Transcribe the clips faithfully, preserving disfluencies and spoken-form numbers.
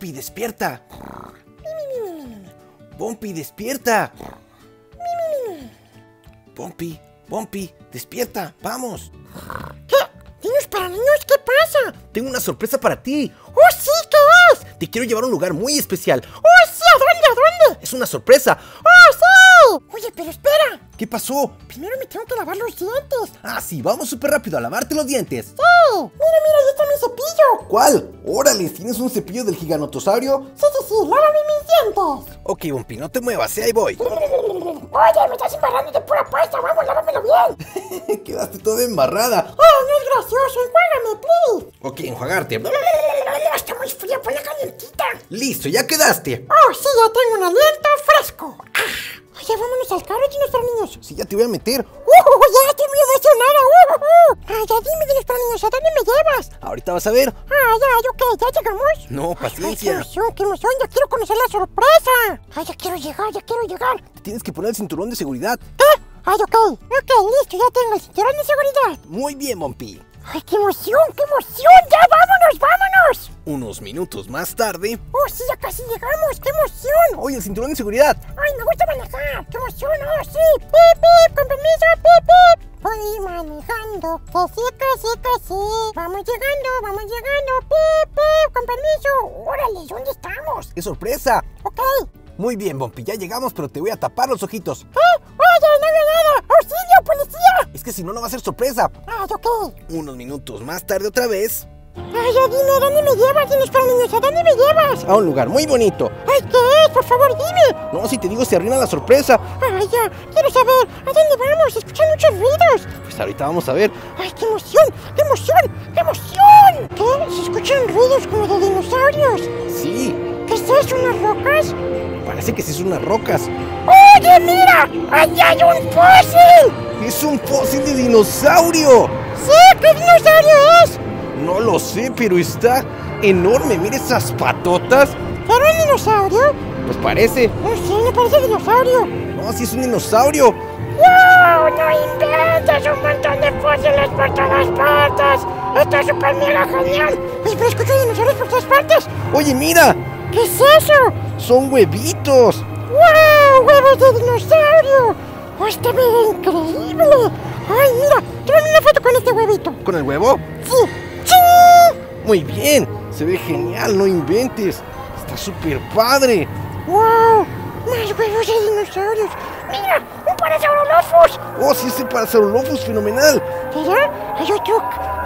Bumpy, despierta. Bumpy, despierta. Bumpy, Bumpy, despierta, vamos. ¿Qué? ¿Dinos para niños? ¿Qué pasa? Tengo una sorpresa para ti. ¡Oh, sí! ¿Qué es? Te quiero llevar a un lugar muy especial. ¡Oh, sí! ¿A dónde? ¿A dónde? Es una sorpresa. ¡Oh, sí! Oye, pero espera. ¿Qué pasó? Primero me tengo que lavar los dientes. Ah, sí, vamos súper rápido a lavarte los dientes. ¡Sí! Mira, mira, ahí está mi cepillo. ¿Cuál? Órale, ¿tienes un cepillo del giganotosaurio? Sí, sí, sí, lávame mis dientes. Ok, Bumpy, no te muevas, ¿eh? Ahí voy. Oye, me estás embarrando de pura pasta, vamos, lávamelo bien. Quedaste toda embarrada. Oh, no es gracioso, enjuágame, please. Ok, enjuagarte. No, no, no, no, no, está muy fría, ponla calientita. Listo, ya quedaste. Oh, sí, ya tengo un aliento fresco. Ah. Oye, vámonos al carro, Dinos para Niños. Sí, ya te voy a meter. ¡Oh, ya estoy muy emocionada! ¡Oh, oh, oh! Ay, ya dime, Dinos para Niños, ¿a dónde me llevas? Ahorita vas a ver. Ah, ya, ok, ¿ya llegamos? No, paciencia. Ay, ay, qué emoción, qué emoción, ya quiero conocer la sorpresa. Ay, ya quiero llegar, ya quiero llegar. Te tienes que poner el cinturón de seguridad. ¿Qué? Ay, ok, ok, listo, ya tengo el cinturón de seguridad. Muy bien, Bumpy. ¡Ay, qué emoción, qué emoción! ¡Ya vámonos, vámonos! Unos minutos más tarde... ¡Oh, sí, ya casi llegamos! ¡Qué emoción! ¡Oye, el cinturón de seguridad! ¡Ay, me gusta manejar! ¡Qué emoción! ¡Oh, sí! ¡Pip, pip! ¡Con permiso! ¡Pip, pip! Voy manejando, que sí, que sí, que sí. Vamos llegando, vamos llegando. ¡Pip, pip! ¡Con permiso! ¡Órale! ¿Dónde estamos? ¡Qué sorpresa! ¡Ok! Muy bien, Bumpy, ya llegamos, pero te voy a tapar los ojitos. ¡Eh! ¡Oye, no veo nada! ¡Auxilio, policía! Es que si no, no va a ser sorpresa. ¡Ay, ok! Unos minutos más tarde otra vez. ¡Ay, ya dime! ¿A dónde me llevas? Dinos para niños, ¿a dónde me llevas? A un lugar muy bonito. ¡Ay, qué es! ¡Por favor, dime! No, si te digo, se arruina la sorpresa. ¡Ay, ya! Quiero saber, ¿a dónde vamos? Escuchan muchos ruidos. Pues ahorita vamos a ver. ¡Ay, qué emoción! ¡Qué emoción! ¡Qué emoción! ¿Qué? ¿Se escuchan ruidos como de dinosaurios? Sí. ¿Qué es eso? ¿Unas rocas? Parece que sí son unas rocas. ¡Oye, mira! ¡Allá hay un fósil! ¡Es un fósil de dinosaurio! ¡Sí! ¿Qué dinosaurio es? No lo sé, pero está enorme. ¡Mira esas patotas! ¿Pero un dinosaurio? Pues parece. No sé, no parece dinosaurio. No, sí es un dinosaurio. ¡Wow! ¡No inventas! ¡Un montón de fósiles por todas partes! ¡Esto es súper mega genial! ¡Oye, pero escucho dinosaurios por todas partes! ¡Oye, mira! ¿Qué es eso? ¡Son huevitos! ¡Wow! ¡Huevos de dinosaurio! ¡Oh, está medio increíble! ¡Ay, mira! ¡Tírame una foto con este huevito! ¿Con el huevo? ¡Sí! ¡Sí! ¡Muy bien! ¡Se ve genial! ¡No inventes! ¡Está súper padre! ¡Wow! ¡Más huevos de dinosaurios! ¡Mira! ¡Un parasaurolophus! ¡Oh, sí, ese parasaurolophus fenomenal! Mira, hay otro,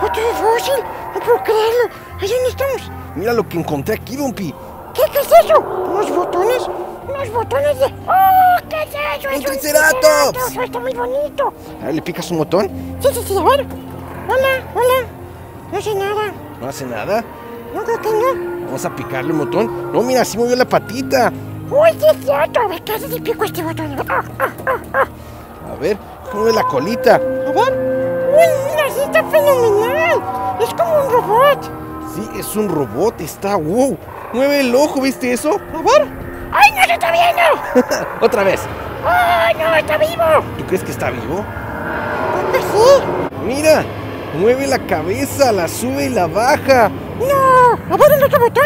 otro fósil. No puedo creerlo. ¿Ahí dónde estamos? Mira lo que encontré aquí, Bumpy. ¿Qué, ¿Qué es eso? ¿Unos botones? ¿Unos botones de...? ¡Oh! ¿Qué es eso? ¡Es un Triceratops! ¡Oh, está muy bonito! A ver, ¿le picas un botón? Sí, sí, sí, a ver. Hola, hola. No hace nada. ¿No hace nada? No creo que no. Vamos a picarle un botón. No, mira, así movió la patita. ¡Uy, sí es cierto! A ver, casi le pico este botón. Ah, ah, ah, ah. A ver, mueve la colita. A ver. ¡Uy, mira, sí está fenomenal! ¡Es como un robot! Sí, es un robot. Está wow. Mueve el ojo, ¿viste eso? A ver. ¡Ay, no se está viendo! Otra vez. ¡Ay, no, está vivo! ¿Tú crees que está vivo? Creo que sí. Mira, mueve la cabeza, la sube y la baja. ¡No! A ver, el otro botón.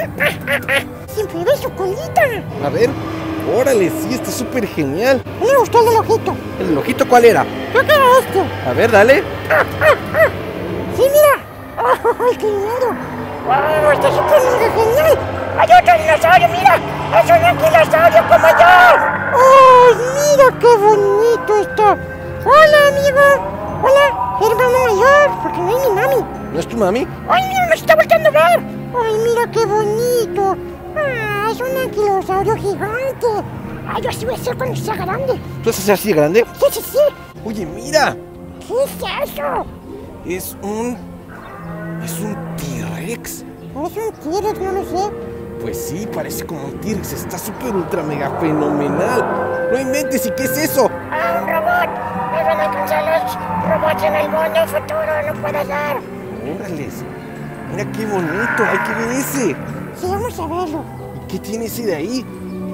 Siempre ve su colita. A ver. Órale, sí, está súper genial. Me gustó el del ojito. ¿El del ojito cuál era? Creo que era este. A ver, dale. Sí, mira. ¡Ay, qué miedo! ¡Wow, está súper genial! ¡Hay otro dinosaurio, mira! ¡Es un anquilosaurio como yo! ¡Oh, mira qué bonito está! ¡Hola, amigo! ¡Hola, hermano mayor! Porque no es mi mami. ¿No es tu mami? ¡Ay, mira, nos está volteando a ver! ¡Ay, mira qué bonito! ¡Ah, es un anquilosaurio gigante! ¡Ay, yo así voy a hacer cuando sea grande! ¿Tú vas a ser así de grande? ¡Sí, sí, sí! ¡Oye, mira! ¿Qué es eso? Es un... ¿Es un T-Rex? ¿Parece un T-Rex? No lo sé. Pues sí, parece como un T-Rex. Está súper ultra mega fenomenal. ¡No inventes! ¿Y qué es eso? ¡Ah, un robot! ¡Me van a alcanzar los robots en el mundo futuro! ¡No puede ser! ¡Órale! ¡Mira qué bonito! ¡Hay que ver ese! Sí, vamos a verlo. ¿Y qué tiene ese de ahí?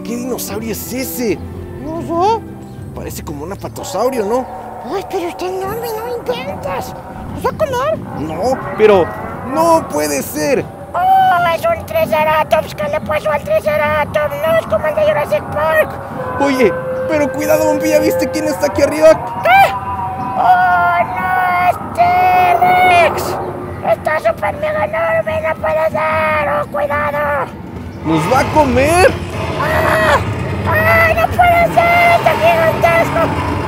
¿Qué dinosaurio es ese? No sé. Parece como un apatosaurio, ¿no? ¡Ay, pero está enorme! ¡No inventas! ¿Vas a comer? No, pero... ¡No puede ser! ¡Oh, es un Triceratops. ¿Qué le pasó al Triceratops? No es como el de Jurassic Park. Oye, pero cuidado, Bumpy, ¿ya viste quién está aquí arriba? ¿Qué? ¡Oh, no! ¡Es T-Rex! ¡Está súper mega enorme! ¡No puede ser! ¡Oh, cuidado! ¡Nos va a comer! ¡Ah! ¡Ah, no puede ser! ¡Está gigantesco!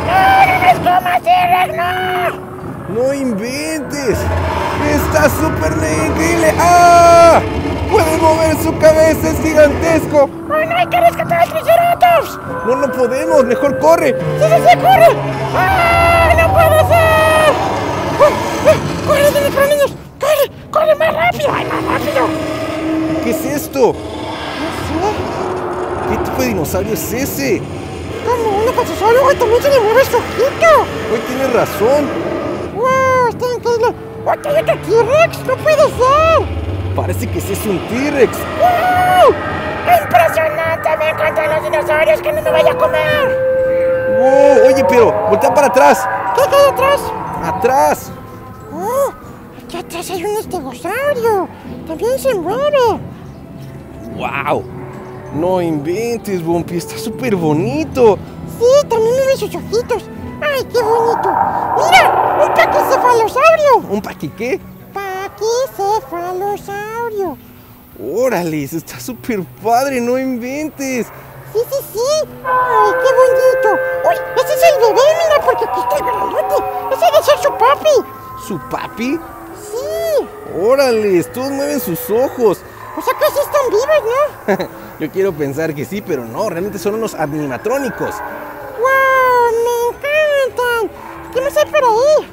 ¡No, no nos comas, T-Rex! ¡No! ¡No inventes! ¡Está súper increíble! ¡Ah! ¡Puede mover su cabeza! ¡Es gigantesco! ¡Oh, no! ¡Hay que rescatar al Triceratops! ¡No, no podemos! ¡Mejor corre! ¡Sí, sí, sí! ¡Corre! ¡Ah! ¡No puede ser! ¡Ah! ¡Ah! ¡Corre, Dinos para Niños! ¡Corre! ¡Corre más rápido! ¡Ay, más rápido! ¿Qué es esto? ¿Qué es? ¿Qué tipo de dinosaurio es ese? ¡Como un apatosaurio! ¡Ay, también se le mueve su pico! ¡Hoy tiene razón! ¡Wow! ¡Está increíble! ¡Otra vez un T-Rex! ¡No puede ser! Parece que sí es un T-Rex. ¡Wow! ¡Impresionante! ¡Me encantan los dinosaurios! ¡Que no me vaya a comer! ¡Wow! Oye, pero voltea para atrás. ¿Qué hay atrás? ¡Atrás! ¡Oh! Aquí atrás hay un estegosaurio. También se mueve. ¡Wow! No inventes, Bumpy. Está súper bonito. Sí, también mueve sus ojitos. ¡Ay, qué bonito! ¡Mira! ¡Un paquicefalosaurio! ¿Un paqui qué? Paquicefalosaurio. ¡Órale! ¡Está súper padre! ¡No inventes! ¡Sí, sí, sí! ¡Ay, qué bonito! ¡Uy! ¡Ese es el bebé! ¡Mira! Porque aquí está el grandote. ¡Ese debe ser su papi! ¿Su papi? ¡Sí! ¡Órale! ¡Todos mueven sus ojos! O sea que sí están vivos, ¿no? Yo quiero pensar que sí, pero no. Realmente son unos animatrónicos. ¿Qué más hay por ahí?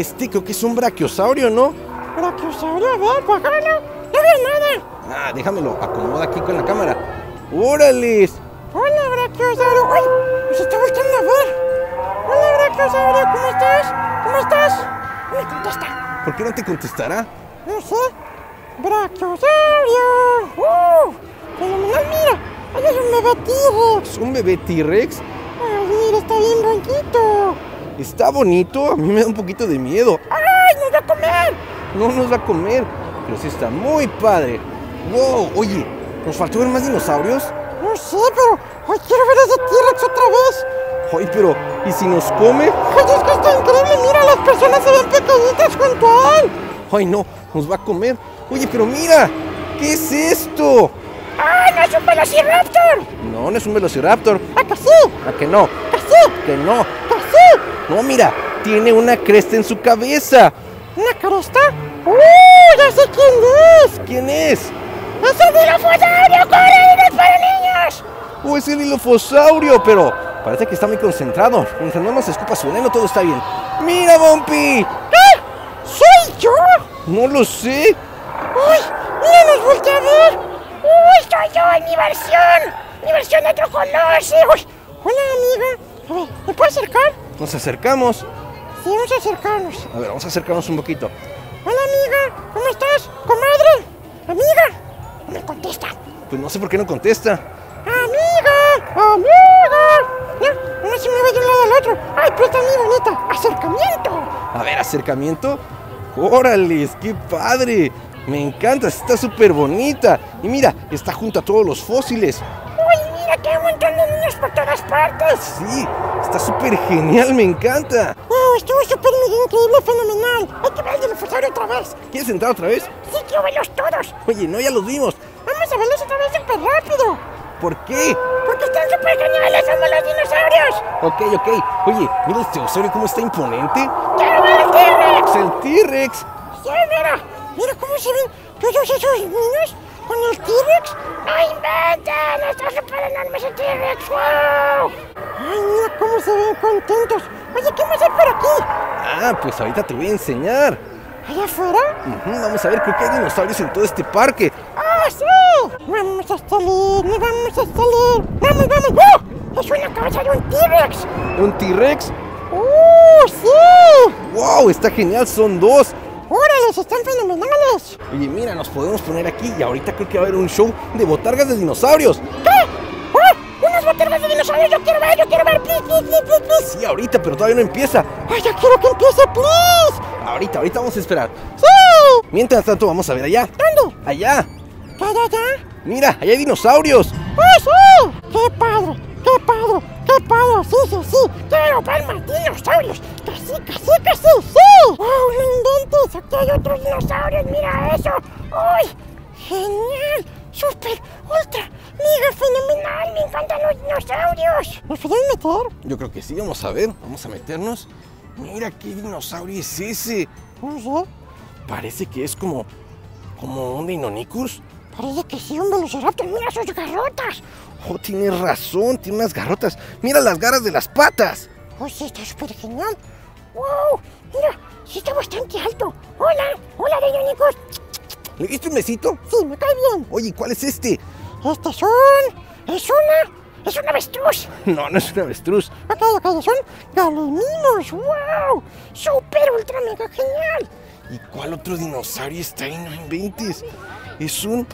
Este creo que es un brachiosaurio, ¿no? Brachiosaurio, a ver, guájalo. No veo nada. Ah, déjamelo, acomoda aquí con la cámara. ¡Órale! Hola, brachiosaurio. ¡Ay! Nos está buscando a ver. Hola, brachiosaurio, ¿cómo estás? ¿Cómo estás? No me contesta. ¿Por qué no te contestará? No sé. ¡Brachiosaurio! ¡Uh! ¡Fenomenal, mira! ¡Ay, es un bebé T-Rex! ¿Un bebé T-Rex? ¡Ay, mira, está bien bonito! Está bonito, a mí me da un poquito de miedo. ¡Ay, nos va a comer! No nos va a comer, pero sí está muy padre. ¡Wow! Oye, ¿nos faltó ver más dinosaurios? No sé, pero hoy quiero ver ese T-Rex otra vez. Ay, pero, ¿y si nos come? ¡Ay, es que está increíble! ¡Mira, las personas se ven pequeñitas junto a él! ¡Ay, no! ¡Nos va a comer! Oye, pero mira, ¿qué es esto? ¡Ah, no es un velociraptor! No, no es un velociraptor. ¡Ah, que sí! ¡Ah, que no! ¡Que sí! ¡Que no! No, mira, tiene una cresta en su cabeza. ¿Una cresta? ¡Uh! ¡Ya sé quién es! ¿Quién es? ¡Es el Dilofosaurio! ¡Corre, Dinos para Niños! ¡Oh, es el Dilofosaurio! Pero parece que está muy concentrado. Mientras no nos escupa su veneno, todo está bien. ¡Mira, Bumpy! ¿Qué? ¿Soy yo? No lo sé. ¡Uy! ¡Mira, nos voltea a ver! ¡Uy, soy yo en mi versión! ¡Mi versión de otro color! Sí. ¡Uy! Hola, amiga. A ver, ¿me puedes acercar? Nos acercamos. Sí, vamos a acercarnos. A ver, vamos a acercarnos un poquito. Hola, amiga. ¿Cómo estás? Comadre. Amiga. No me contesta. Pues no sé por qué no contesta. Amiga. Amiga. No, no se mueve de un lado al otro. Ay, pero está muy bonita. Acercamiento. A ver, acercamiento. Órale, qué padre. Me encanta, está súper bonita. Y mira, está junto a todos los fósiles. Que hay un montón de niños por todas partes. Sí, está súper genial, me encanta. ¡Wow! Estuvo súper increíble, fenomenal. Hay que ver el Dilofosaurio otra vez. ¿Quieres entrar otra vez? Sí, quiero verlos todos. Oye, no, ya los vimos. Vamos a verlos otra vez súper rápido. ¿Por qué? Porque están súper geniales, somos los dinosaurios. Ok, ok. Oye, mira el dinosaurio cómo está imponente. ¡Quiero ver el T-Rex! ¡El T-Rex! Sí, mira. Mira cómo se ven todos esos niños. ¿Con el T-Rex? ¡No inventen! ¡Está súper enorme ese T-Rex! ¡Wow! ¡Ay, mira cómo se ven contentos! Oye, ¿qué más hay por aquí? Ah, pues ahorita te voy a enseñar. ¿Allá afuera? Uh-huh, vamos a ver, creo que hay dinosaurios en todo este parque. ¡Ah, sí! ¡Vamos a salir! ¡Nos vamos a salir! ¡Vamos, vamos! ¡Oh! ¡Es una cabeza de un T-Rex! ¿Un T-Rex? ¡Uh, sí! ¡Wow! ¡Está genial! ¡Son dos! ¡Órale! ¡Están fenomenales! Oye, mira, nos podemos poner aquí y ahorita creo que va a haber un show de botargas de dinosaurios. ¿Qué? ¡Oh! ¡Unas botargas de dinosaurios! ¡Yo quiero ver! ¡Yo quiero ver! ¡Please, please, please, please! Sí, ahorita, pero todavía no empieza. ¡Ay, ya quiero que empiece! ¡Please! Ahorita, ahorita vamos a esperar. ¡Sí! Mientras tanto, vamos a ver allá. ¿Dónde? ¡Allá! ¿Qué hay allá? Mira, allá hay dinosaurios. ¡Oh, sí! ¡Qué padre! ¡Qué padre! ¡Qué padre! ¡Sí, sí, sí! ¡Quiero ver más dinosaurios! ¡Casi, casi, casi! ¡Sí! ¡Wow! ¡No inventes! ¡Aquí hay otros dinosaurios! ¡Mira eso! ¡Uy! ¡Genial! ¡Súper! ¡Ultra! ¡Mira! ¡Fenomenal! ¡Me encantan los dinosaurios! ¿Nos podemos meter? Yo creo que sí, vamos a ver. Vamos a meternos. Mira qué dinosaurio es ese. No sé. Parece que es como... como un Deinonychus. Parece que sí, un velociraptor. ¡Mira sus garrotas! Oh, tienes razón, tiene unas garrotas. Mira las garras de las patas. Oh, sí, está súper genial. Wow, mira, sí está bastante alto. Hola, hola, Deinonychus. ¿Le diste un besito? Sí, me cae bien. Oye, ¿cuál es este? Este es un... es una... es un avestruz. No, no es un avestruz. Ok, ok, son Gallimimus. Wow, súper ultra mega genial. ¿Y cuál otro dinosaurio está ahí? No inventes. Es un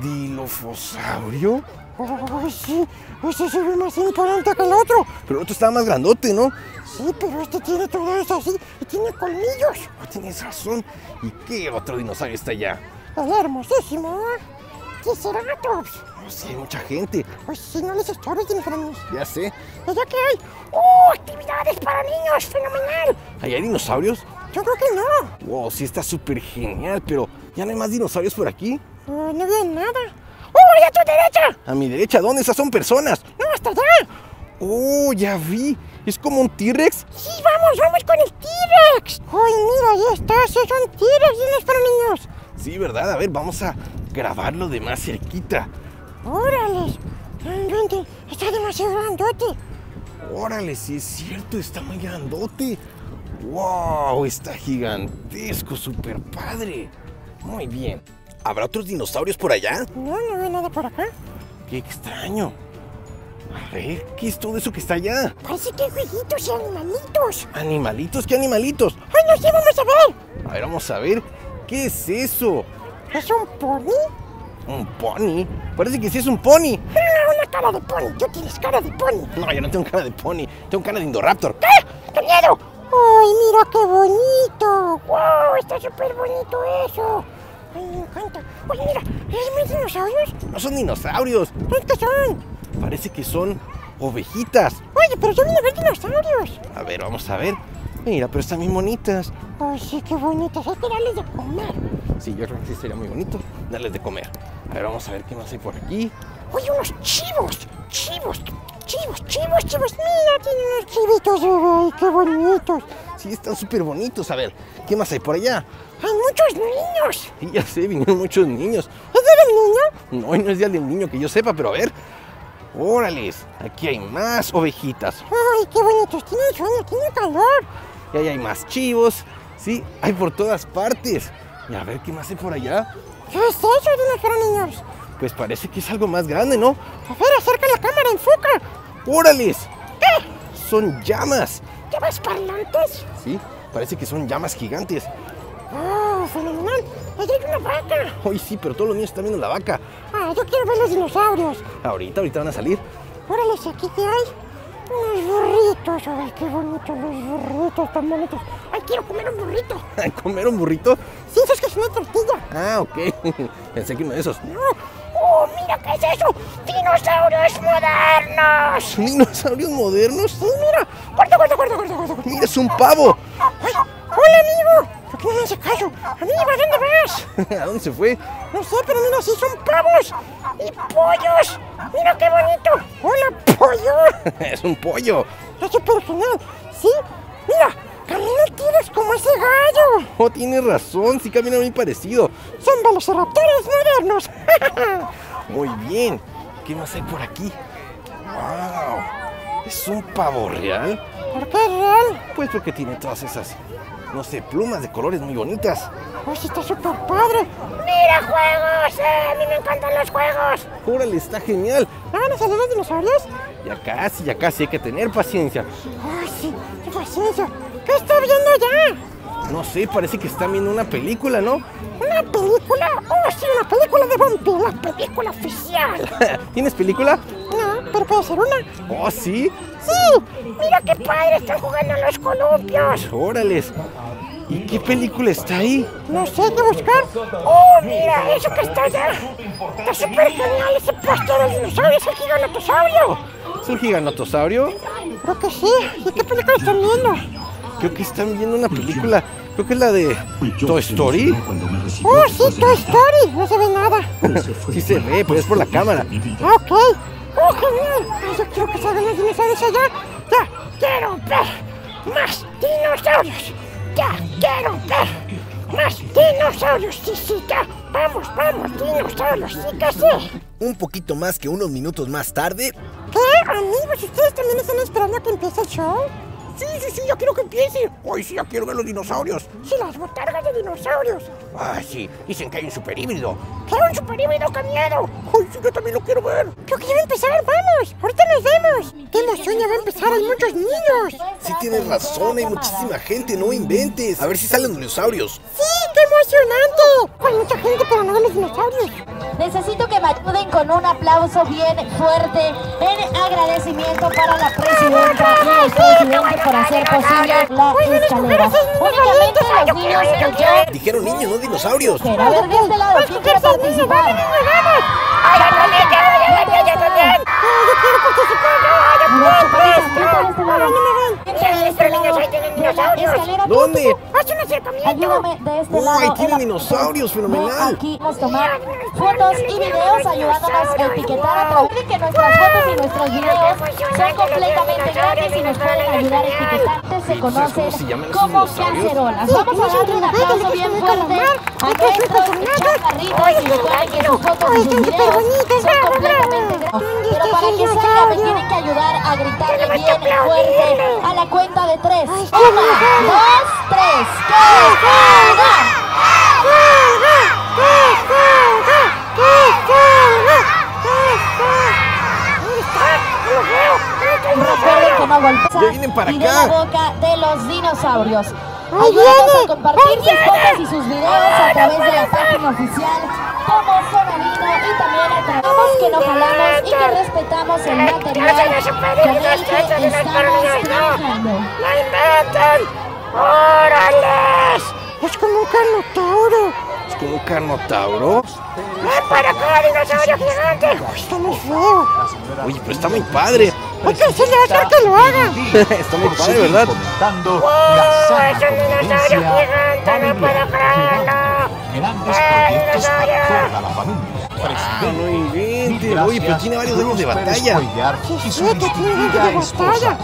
Dilofosaurio. ¡Oh, sí! ¡Ese se ve más imponente que el otro! Pero el otro estaba más grandote, ¿no? Sí, pero este tiene todo eso así y tiene colmillos. Oh, tienes razón. ¿Y qué otro dinosaurio está allá? El hermosísimo Triceratops. Oh, sí, hay mucha gente. Pues sí, no les estorbes, dinosaurios. Ya sé. ¿Allá qué hay? ¡Oh, actividades para niños! ¡Fenomenal! ¿Ahí hay dinosaurios? Yo creo que no. Wow, sí está súper genial, pero ¿ya no hay más dinosaurios por aquí? No, no veo nada. ¡Oh, allá a tu derecha! ¿A mi derecha? ¿Dónde? Esas son personas. ¡No, hasta allá! ¡Oh, ya vi! ¿Es como un T-Rex? ¡Sí, vamos, vamos con el T-Rex! ¡Ay, mira, ahí está! ¡Sí, es un T-Rex! ¡Dinos para niños! Sí, ¿verdad? A ver, vamos a grabarlo de más cerquita. ¡Órale! ¡Vente! ¡Está demasiado grandote! ¡Órale! Sí, es cierto, está muy grandote. ¡Wow! Está gigantesco, súper padre. Muy bien. ¿Habrá otros dinosaurios por allá? No, no veo nada por acá. ¡Qué extraño! A ver, ¿qué es todo eso que está allá? Parece que hay jueguitos y animalitos. ¿Animalitos? ¿Qué animalitos? ¡Ay, no sé! ¡Vamos a ver! A ver, vamos a ver. ¿Qué es eso? ¿Es un pony? ¿Un pony? Parece que sí es un pony. ¡Ah, una cara de pony! ¡Tú tienes cara de pony! No, yo no tengo cara de pony. Tengo cara de Indoraptor. ¿Qué? ¡Qué miedo! ¡Ay, mira qué bonito! ¡Wow! Está súper bonito eso. Ay, me encanta. Oye, mira, ¿es más dinosaurios? No son dinosaurios. ¿Qué son? Parece que son ovejitas. Oye, pero yo vine a ver dinosaurios. A ver, vamos a ver. Mira, pero están bien bonitas. Ay, sí, qué bonitas. Hay que darles de comer. Sí, yo creo que sí sería muy bonito darles de comer. A ver, vamos a ver qué más hay por aquí. Oye, unos chivos. Chivos, chivos, chivos, chivos. Mira, tienen unos chivitos, bebé. Qué bonitos. Sí, están súper bonitos. A ver, ¿qué más hay por allá? ¡Hay muchos niños! Sí, ya sé, vinieron muchos niños. ¿Es día del niño? No, hoy no es día del niño que yo sepa, pero a ver. ¡Órales! Aquí hay más ovejitas. ¡Ay, qué bonitos! Tienen sueño, tienen calor. Y ahí hay más chivos. Sí, hay por todas partes. Y a ver, ¿qué más hay por allá? ¿Qué es eso, Dinos para Niños? Pues parece que es algo más grande, ¿no? A ver, acerca la cámara, enfoca. ¡Órales! ¿Qué? Son llamas. ¿Llamas parlantes? Sí, parece que son llamas gigantes. ¡Oh, fenomenal! ¡Allá hay una vaca! ¡Ay, sí! Pero todos los niños están viendo la vaca. ¡Ah, yo quiero ver los dinosaurios! Ahorita, ahorita van a salir. ¡Órale! ¿Aquí qué hay? ¡Unos burritos! ¡Ay, qué bonitos los burritos! ¡Tan bonitos! ¡Ay, quiero comer un burrito! ¿Comer un burrito? Sí, eso es que es una tortilla. Ah, ok. Pensé que uno de esos. ¡No! ¡Oh, mira! ¿Qué es eso? ¡Dinosaurios modernos! ¿Dinosaurios modernos? ¡Sí, mira! ¡Corta, corta, corta, corta, corta! ¡Mira, es un pavo! ¡Ay! ¡Hola, amigo! ¿Por qué no me hace caso? ¡Amigo, ¿a dónde vas? ¿A dónde se fue? No sé, pero mira, sí son pavos y pollos. ¡Mira qué bonito! ¡Hola, pollo! ¡Es un pollo! ¡Es súper genial! ¡Sí! ¡Mira! ¡Camina tienes como ese gallo! ¡Oh, tienes razón! ¡Sí camina muy parecido! ¡Son velociraptores modernos! ¡Muy bien! ¿Qué más hay por aquí? ¡Wow! ¿Es un pavo real? ¿Por qué es real? Pues porque tiene todas esas... no sé, plumas de colores muy bonitas. ¡Ay, está súper padre! ¡Mira, juegos! Eh, ¡A mí me encantan los juegos! ¡Órale, está genial! ¿Ah, no salen los dinosaurios? Ya casi, ya casi, hay que tener paciencia. ¡Ay, sí! ¡Qué paciencia! ¿Qué está viendo allá? No sé, parece que está viendo una película, ¿no? ¿Una película? ¡Oh, sí! ¡Una película de Bumpy! ¡Una película oficial! ¿Tienes película? No, pero puede ser una. ¿Oh, sí? ¡Sí! ¡Mira qué padre! ¡Están jugando a los columpios! ¡Órales! ¿Y qué película está ahí? No sé, de buscar. ¡Oh, mira! ¡Eso que está allá! ¡Está súper genial ese puesto del dinosaurio! ¡Es el giganotosaurio! ¿Es el giganotosaurio? Creo que sí. ¿Y qué película están viendo? Creo que están viendo una película. Creo que es la de Toy Story. ¡Oh, sí, Toy Story! No se ve nada. Sí se ve, pero es por la cámara. Ah, ok. ¡Oh, genial! Yo quiero que salgan los dinosaurios allá. ¡Ya quiero ver más dinosaurios! ¡Ya quiero ver más dinosaurios! ¡Sí, sí, ya! ¡Vamos, vamos, dinosaurios! ¡Sí, casi! Un poquito más que unos minutos más tarde... ¿Qué, amigos? ¿Ustedes también están esperando a que empiece el show? ¡Sí, sí, sí! ¡Ya quiero que empiece! ¡Hoy sí, ya quiero ver los dinosaurios! ¡Sí, las botargas de dinosaurios! ¡Ah, sí! Dicen que hay un superhíbrido. ¡Qué un superhíbrido, qué miedo! ¡Ay, sí, yo también lo quiero ver! ¡Creo que ya va a empezar! ¡Vamos! ¡Ahorita nos vemos! ¡Qué emoción! ¡Ya va a empezar! ¡Hay muchos niños! Sí, tienes razón. Hay muchísima gente. ¡No inventes! A ver si salen dinosaurios. ¡Sí! ¡Qué emocionante! Hay mucha gente, pero no de los dinosaurios. Necesito que me ayuden con un aplauso bien fuerte. En agradecimiento para la presidenta. ¡Sí, presidente! Por hacer posible la escalera. Únicamente los niños que yo... Dijeron niños, no dinosaurios. Pero a ver, de este lado, ¿quién quiere participar? ¡Ay, ya no le quiero! ¡Ya no le quiero! ¡Yo quiero participar! ¡Yo quiero participar! ¡No, no, no! ¡Ahí tienen dinosaurios! ¿Dónde? ¡Hazme un acercamiento! ¡De este lado! ¡Ay, tienen dinosaurios! ¡Fenomenal! Aquí nos tomar fotos y videos ayudándonos a etiquetar a través de que nuestras fotos y nuestros videos son completamente gratis y nos pueden ayudar a etiquetar. Se conocen como cacerolas. Vamos a darle un aplauso bien fuerte a nuestros chaparritos y recuerden que sus fotos y sus videos son completamente gratis. Pero para que salga me tienen que ayudar a gritarle bien fuerte a la cuenta de tres. Una, dos, tres. ¡Que recuerden que no golpea! ¡Ya vienen para acá! Y de la boca de los dinosaurios. Ayúdenos a compartir sus fotos y sus videos a través de la página oficial como Zona Dino y también aclaramos que nos jalamos y que respetamos el material con el que estamos trabajando. ¡La inventan! ¡Órales! ¡Es como un carnotauro! ¿Es como un carnotauro? ¡Ven para acá, dinosaurio gigante! ¡Está muy feo! Oye, pero está muy padre. ¡Hay que decirle a otro que lo haga! Está muy padre, ¿verdad? ¡Oh, es un dinosaurio gigante! ¡No puedo creerlo! ¡Eh, dinosaurio! ¡Oye, pero tiene varios años de batalla! ¡Sí, sí, que tiene años de batalla!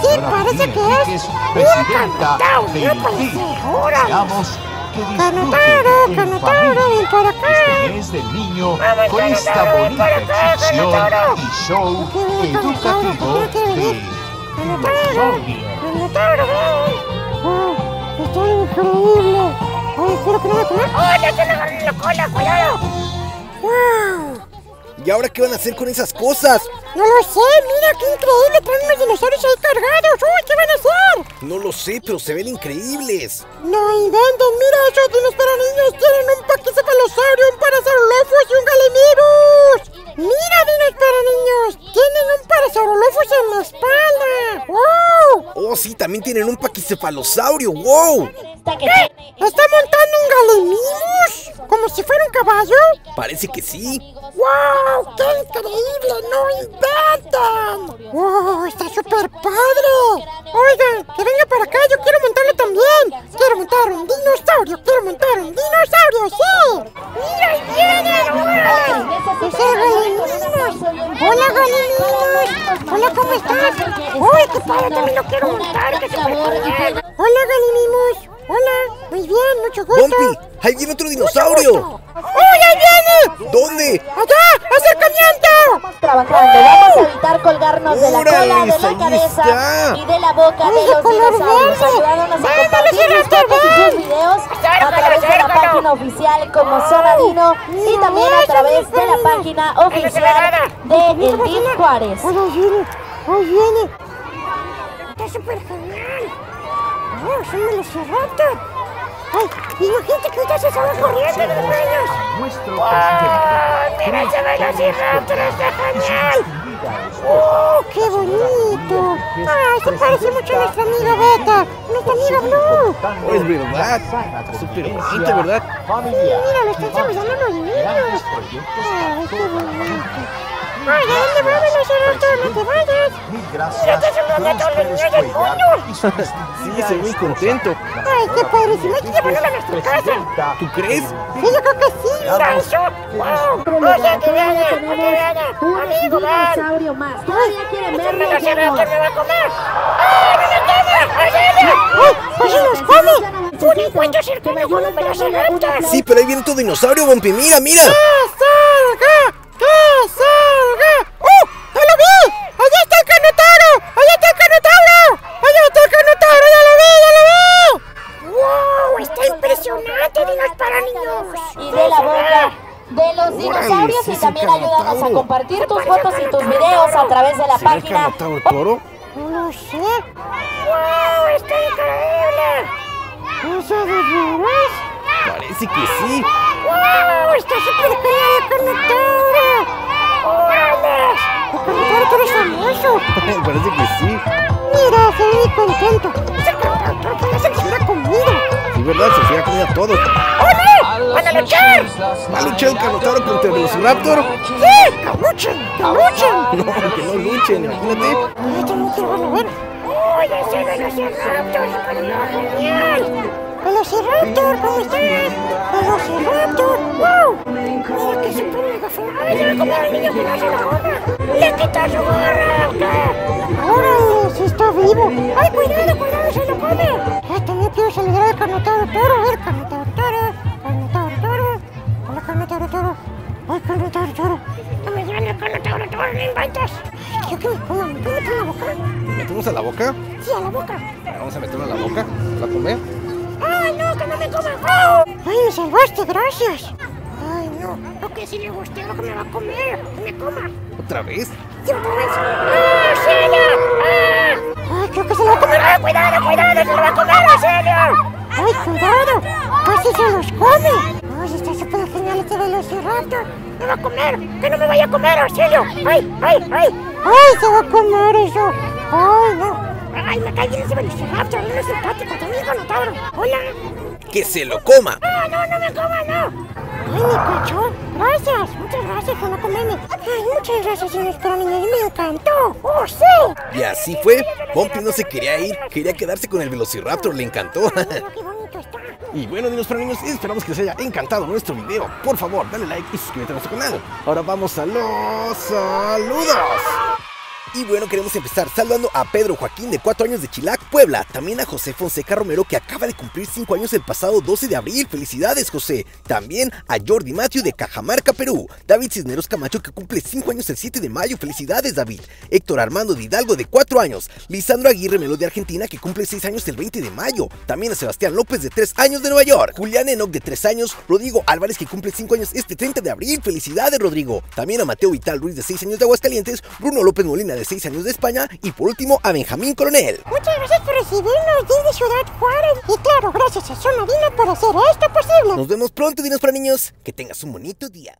¡Sí, parece que es! ¡Mira, Carnotauro! ¡No puede ser! ¡Órale! Carnotauro, Carnotauro, ven por acá. Este mes del niño, vamos, con esta bonita exhibición y show educativo de Carnotauro, Carnotauro, ¡oh, está increíble! ¡Oh, espero que no me coman! ¡Oh, ya se le agarró la cola, cuidado! ¡Wow! ¿Y ahora qué van a hacer con esas cosas? No lo sé, mira qué increíble, traen unos dinosaurios ahí cargados. ¡Uy, qué van a hacer! No lo sé, pero se ven increíbles. No inventen, mira, esos dinos para niños tienen un paquicefalosaurio, un parasaurolophus y un Gallimimus. Mira, dinos para niños, tienen un parasaurolophus en la espalda. ¡Wow! Oh, sí, también tienen un paquicefalosaurio, wow. ¿Qué? ¿Está montando un Gallimimus? ¿Como si fuera un caballo? Parece que sí. ¡Wow! ¡Qué increíble! ¡No inventan! ¡Wow! ¡Está súper padre! Oigan, que venga para acá, yo quiero montarlo también. Quiero montar un dinosaurio, quiero montar un dinosaurio, sí. ¡Mira, ahí vienen! ¡Wow! ¡Es el Gallimimus! ¡Hola, Gallimimus! ¡Hola, cómo estás! ¡Uy, qué padre! También lo quiero montar, que súper padre. ¡Hola, Gallimimus! ¡Hola! ¡Muy bien! ¡Mucho gusto! ¡Bumpy! ¡Ahí viene otro dinosaurio! ¡Uy, ahí viene! ¿Dónde? ¡Allá! ¡Acercamiento! Estamos trabajando. ¡Oh! Vamos a evitar colgarnos de la cola, de la cabeza está. Y de la boca de los dinosaurios. Ayudándonos a compartir sus fotos y sus videos a través de la página oficial como Zona Dino y también a través de la página oficial de el D I F Juárez. ¡Ahí viene! ¡Ahí viene! ¡Está súper genial! ¡Oh, es un velociraptor! ¡Ay! ¡Imagínate que ahorita se estaban corriendo los niños! ¡Wow! ¡Mira ese velociraptor! ¡Está genial! ¡Oh, qué bonito! ¡Ay, se parece mucho a nuestro amigo Beta! ¡Nuestro amigo Blue! ¡Oh, es verdad! ¡Está súper bonito, verdad! ¡Sí, mira! ¡Lo están saludando los niños! ¡Ay, qué bonito! ¡Ay, dónde va, velociraptor! ¡No te vayas! ¡Mira, te saludando a todos los niños del mundo! Sí, estoy muy contento. ¡Ay, qué padre! Si no hay que llevarlo a nuestra casa. ¿Tú crees? Sí, yo creo que sí. ¡Sancho! ¡Wow! ¡No se te vaya! ¡No te vaya! ¡Amigo, va! ¡Todavía quieren verlo! ¡El velociraptor me va a comer! ¡Ay, me lo toma! ¡Ayala! ¡Ay, casi nos come! ¡Fue un encuentro cercano con un velociraptor! Sí, pero ahí viene tu dinosaurio, Bumpy. ¡Mira, mira! ¡Salga! ¡Que salga! ¡Oh! ¡Ya lo vi! ¡Allá está el Carnotauro! ¡Allá está el Carnotauro! ¡Allá está el Carnotauro! ¡Ya lo vi! ¡Ya lo vi! ¡Wow! ¡Está impresionante! ¡Dinos para niños! Y de la boca de los dinosaurios. Y también ayúdanos a compartir tus fotos y tus videos a través de la página. ¿Será el Carnotauro toro? No lo sé. ¡Wow! ¡Está increíble! ¿No sabes de veras? Parece que sí. ¡Wow! ¡Está súper genial el Carnotauro! ¡Hola! ¡El Carnotauro es famoso! Parece que sí. Mira, se ve muy contento. ¡Ese Carnotauro parece que se hubiera comido! Sí, verdad, se hubiera comido a todos. ¡Ole! ¡Van a luchar! ¿Va a luchar el Carnotauro contra el Velociraptor? ¡Sí! ¡Que luchen! ¡Que luchen! No, que no luchen, imagínate. Ay, yo no te van a ver. ¡Oye, ese Velociraptor es súper genial! ¡Velociraptor! ¿Cómo estás? ¡Velociraptor! ¡Wow! ¡Mira que super mega feo! ¡Ay, se va a comer al niño que no hace la gorra! ¡Le quita su gorra! ¡Órale! ¡Sí está vivo! ¡Ay, cuidado, cuidado! ¡Se lo come! ¡Ay, también quiero saludar al Carnotauro toro! ¡A ver, Carnotauro toro! ¡Carnotauro toro! ¡Hola, Carnotauro toro! ¡Ay, Carnotauro toro! ¡No me llevan al Carnotauro toro! ¡No inventas! ¡Yo que me coman! ¿Me meten a la boca? ¿Me metemos a la boca? Sí, a la boca. ¿Vamos a meterlo a la boca? ¿La comer? ¡Ay, no! ¡Que no me coma! ¡Oh! ¡Ay, me salvaste! ¡Gracias! ¡Ay, no! ¡No, que si le guste lo que me va a comer! ¡Que me coma! ¿Otra vez? ¡Sí, otra vez! ¡Ah, Celia! ¡Ah! ¡Ay, creo que se lo va a comer! ¡Ah, cuidado, cuidado! ¡Se lo va a comer, Celia! ¡Ay, cuidado! ¡Casi se los come! ¡Ay, está súper genial este velociraptor! ¡Me va a comer! ¡Que no me vaya a comer, Arcelio! ¡Ay, ay, ay! ¡Ay, se va a comer eso! ¡Ay, no! ¡Ay, me cae bien ese velociraptor! ¡No es simpático! ¡También Carnotauro! ¡Hola! ¡Que se lo coma! ¡Ah, no, no me coma, no! ¡Ay, me cachó! ¡Gracias! ¡Muchas gracias por no comerme! ¡Ay, muchas gracias, señores para niños! ¡Me encantó! ¡Oh, sí! Y así fue. Bumpy no se quería ir. Quería quedarse con el velociraptor. ¡Le encantó! ¡Qué bonito está! Y bueno, Dinos para Niños, esperamos que les haya encantado nuestro video. Por favor, dale like y suscríbete a nuestro canal. Ahora vamos a los saludos. Y bueno, queremos empezar saludando a Pedro Joaquín de cuatro años de Chilac, Puebla. También a José Fonseca Romero, que acaba de cumplir cinco años el pasado doce de abril. ¡Felicidades, José! También a Jordi Matthew de Cajamarca, Perú. David Cisneros Camacho, que cumple cinco años el siete de mayo. ¡Felicidades, David! Héctor Armando de Hidalgo de cuatro años. Lisandro Aguirre Melo de Argentina, que cumple seis años el veinte de mayo. También a Sebastián López de tres años de Nueva York. Julián Enoch de tres años. Rodrigo Álvarez, que cumple cinco años este treinta de abril. ¡Felicidades, Rodrigo! También a Mateo Vital Ruiz de seis años de Aguascalientes. Bruno López Molina de de seis años de España y por último a Benjamín Coronel. Muchas gracias por recibirnos desde Ciudad Juárez y claro, gracias a Zona Dino por hacer esto posible. Nos vemos pronto, Dinos para Niños. Que tengas un bonito día.